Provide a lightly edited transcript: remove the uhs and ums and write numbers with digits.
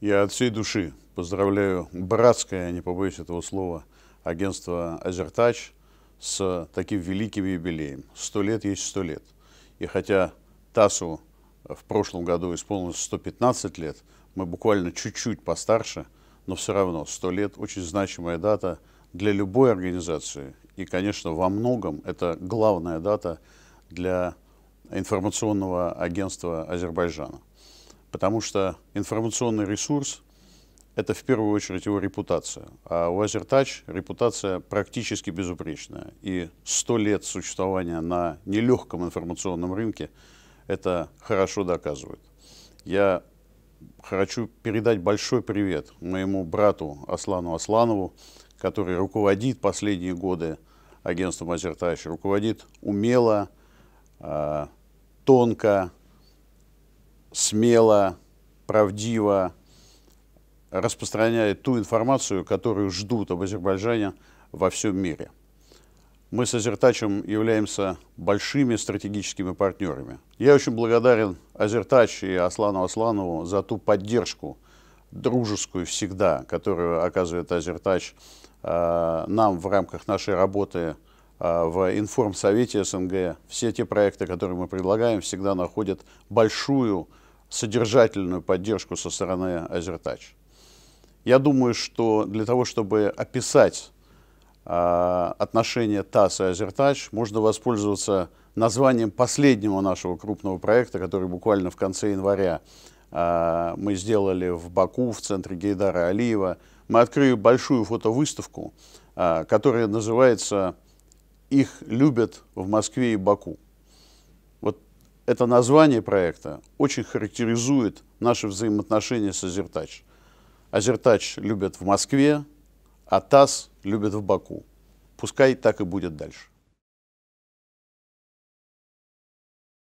Я от всей души поздравляю братское, не побоюсь этого слова, агентство «АзерТАЧ» с таким великим юбилеем. 100 лет есть 100 лет. И хотя ТАССу в прошлом году исполнилось 115 лет, мы буквально чуть-чуть постарше, но все равно 100 лет – очень значимая дата для любой организации. И, конечно, во многом это главная дата для информационного агентства Азербайджана. Потому что информационный ресурс – это в первую очередь его репутация. А у «АзерТАЧ» репутация практически безупречная. И 100 лет существования на нелегком информационном рынке это хорошо доказывает. Я хочу передать большой привет моему брату Аслану Асланову, который руководит последние годы агентством «АзерТАЧ», руководит умело, тонко, смело, правдиво, распространяет ту информацию, которую ждут об Азербайджане во всем мире. Мы с «АзерТАЧем» являемся большими стратегическими партнерами. Я очень благодарен «АзерТАЧ» и Аслану Асланову за ту поддержку дружескую всегда, которую оказывает «АзерТАЧ» нам в рамках нашей работы в информсовете СНГ. Все те проекты, которые мы предлагаем, всегда находят большую содержательную поддержку со стороны «АзерТАЧ». Я думаю, что для того, чтобы описать отношения ТАСС и «АзерТАЧ», можно воспользоваться названием последнего нашего крупного проекта, который буквально в конце января мы сделали в Баку, в центре Гейдара Алиева. Мы открыли большую фотовыставку, которая называется «Их любят в Москве и Баку». Вот это название проекта очень характеризует наши взаимоотношения с «АзерТАЧ». «АзерТАЧ» любят в Москве, а ТАСС любят в Баку. Пускай так и будет дальше.